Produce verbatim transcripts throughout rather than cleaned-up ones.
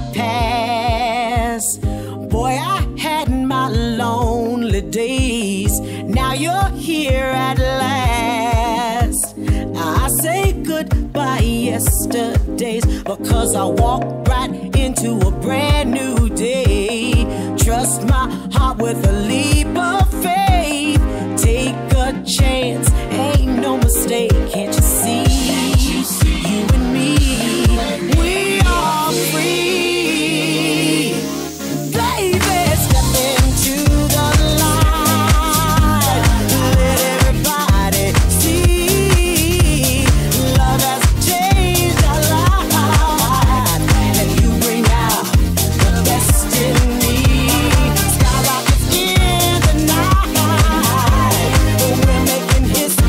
my past. Boy, I had my lonely days. Now you're here at last. I say goodbye yesterdays, because I walked right into a brand new day. Trust my heart with a leap of faith. Take a chance, ain't no mistake. Can't you see? You and me, we are free. Baby, step into the light. Let everybody see. Love has changed our life, and you bring out the best in me. Skyrockets in the night, we're making history.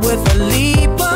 with a leap of